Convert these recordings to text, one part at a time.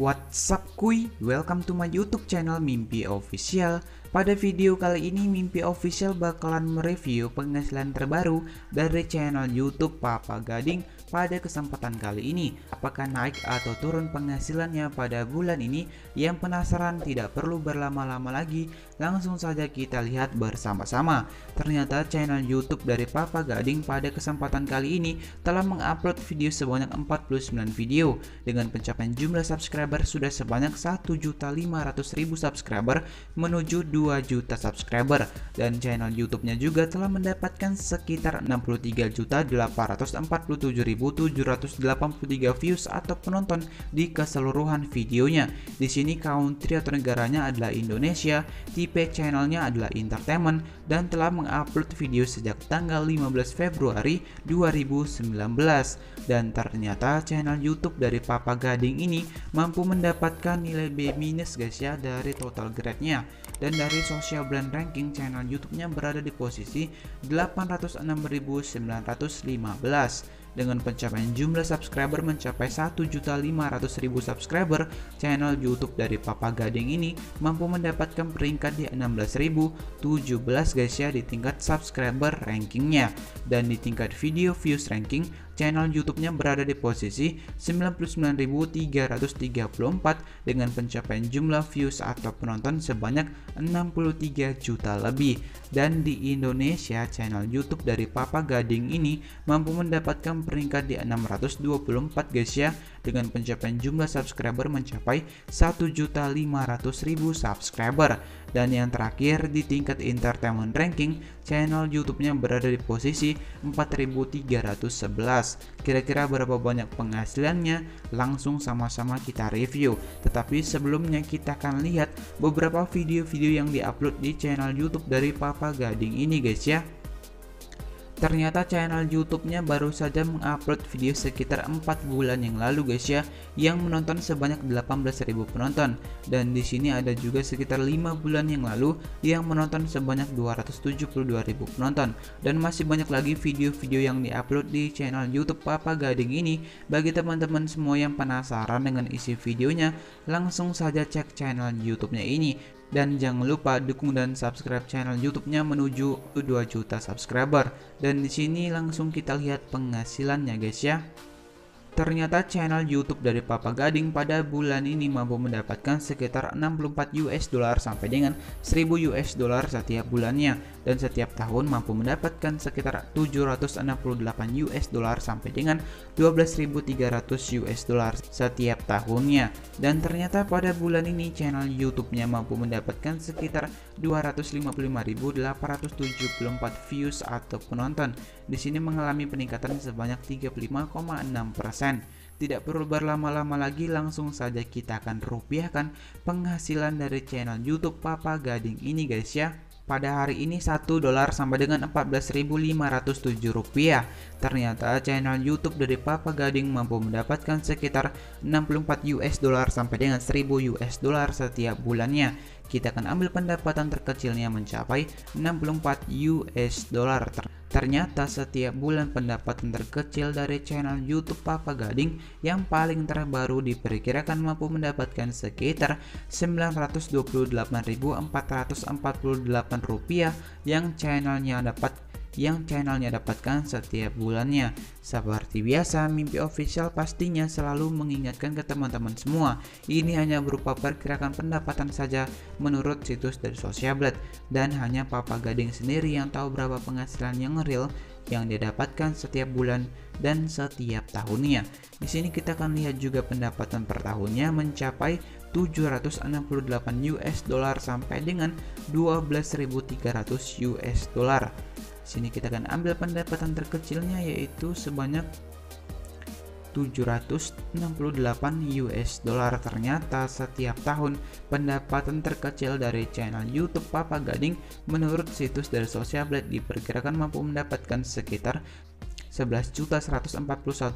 What's up kuy, welcome to my YouTube channel Mimpi Official. Pada video kali ini Mimpi Official bakalan mereview penghasilan terbaru dari channel YouTube Papa Gading pada kesempatan kali ini. Apakah naik atau turun penghasilannya pada bulan ini? Yang penasaran tidak perlu berlama-lama lagi, langsung saja kita lihat bersama-sama. Ternyata channel YouTube dari Papa Gading pada kesempatan kali ini telah mengupload video sebanyak 49 video dengan pencapaian jumlah subscriber sudah sebanyak 1.500.000 subscriber menuju 2 juta subscriber, dan channel YouTube-nya juga telah mendapatkan sekitar 63.847.783 views atau penonton di keseluruhan videonya. Di sini country atau negaranya adalah Indonesia, tipe channelnya adalah entertainment, dan telah mengupload video sejak tanggal 15 Februari 2019. Dan ternyata channel YouTube dari Papa Gading ini mampu mendapatkan nilai B- guys ya dari total grade-nya, dan dari Social Blade ranking channel YouTube-nya berada di posisi 806.915 dengan pencapaian jumlah subscriber mencapai 1.500.000 subscriber. Channel YouTube dari Papa Gading ini mampu mendapatkan peringkat di 16.017 guys ya di tingkat subscriber rankingnya, dan di tingkat video views ranking channel YouTube-nya berada di posisi 99.334 dengan pencapaian jumlah views atau penonton sebanyak 63 juta lebih. Dan di Indonesia channel YouTube dari Papa Gading ini mampu mendapatkan peringkat di 624 guys ya dengan pencapaian jumlah subscriber mencapai 1.500.000 subscriber. Dan yang terakhir di tingkat entertainment ranking channel YouTube-nya berada di posisi 4.311. Kira-kira berapa banyak penghasilannya? Langsung sama-sama kita review. Tetapi sebelumnya kita akan lihat beberapa video-video yang diupload di channel YouTube dari Papa Gading ini guys ya. Ternyata channel YouTube-nya baru saja mengupload video sekitar 4 bulan yang lalu guys ya, yang menonton sebanyak 18.000 penonton, dan di sini ada juga sekitar 5 bulan yang lalu yang menonton sebanyak 272.000 penonton, dan masih banyak lagi video-video yang diupload di channel YouTube Papa Gading ini. Bagi teman-teman semua yang penasaran dengan isi videonya, langsung saja cek channel YouTube-nya ini. Dan jangan lupa dukung dan subscribe channel YouTube-nya menuju 2 juta subscriber. Dan di sini langsung kita lihat penghasilannya guys ya. Ternyata channel YouTube dari Papa Gading pada bulan ini mampu mendapatkan sekitar 64 US dollar sampai dengan 1000 US dollar setiap bulannya, dan setiap tahun mampu mendapatkan sekitar 768 US dollar sampai dengan 12.300 US dollar setiap tahunnya. Dan ternyata pada bulan ini channel YouTube-nya mampu mendapatkan sekitar 255.874 views atau penonton. Di sini mengalami peningkatan sebanyak 35,6%. Tidak perlu berlama-lama lagi, langsung saja kita akan rupiahkan penghasilan dari channel YouTube Papa Gading ini guys ya. Pada hari ini 1 dolar sampai dengan 14.507 rupiah. Ternyata channel YouTube dari Papa Gading mampu mendapatkan sekitar 64 US dollar sampai dengan 1000 US dollar setiap bulannya. Kita akan ambil pendapatan terkecilnya mencapai 64 US dollar. Ternyata setiap bulan pendapatan terkecil dari channel YouTube Papa Gading yang paling terbaru diperkirakan mampu mendapatkan sekitar 928.448 rupiah yang channelnya dapatkan setiap bulannya. Seperti biasa, Mimpi Official pastinya selalu mengingatkan ke teman-teman semua, ini hanya berupa perkirakan pendapatan saja menurut situs dari Social Blade, dan hanya Papa Gading sendiri yang tahu berapa penghasilan yang real yang dia dapatkan setiap bulan dan setiap tahunnya. Di sini kita akan lihat juga pendapatan per tahunnya mencapai 768 US dollar sampai dengan 12.300 US dollar. Sini kita akan ambil pendapatan terkecilnya yaitu sebanyak 768 US dollar. Ternyata setiap tahun pendapatan terkecil dari channel YouTube Papa Gading menurut situs dari Social Blade diperkirakan mampu mendapatkan sekitar 11.141.376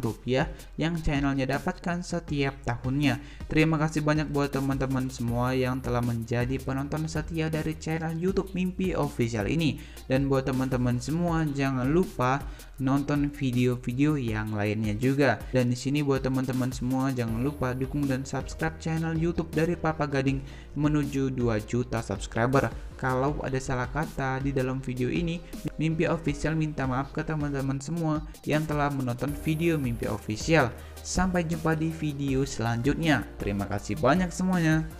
rupiah yang channelnya dapatkan setiap tahunnya. Terima kasih banyak buat teman-teman semua yang telah menjadi penonton setia dari channel YouTube Mimpi Official ini. Dan buat teman-teman semua, jangan lupa nonton video-video yang lainnya juga. Dan di sini buat teman-teman semua, jangan lupa dukung dan subscribe channel YouTube dari Papa Gading menuju 2 juta subscriber. Kalau ada salah kata di dalam video ini, Mimpi Official minta maaf ke teman-teman semua yang telah menonton video Mimpi Official. Sampai jumpa di video selanjutnya. Terima kasih banyak semuanya.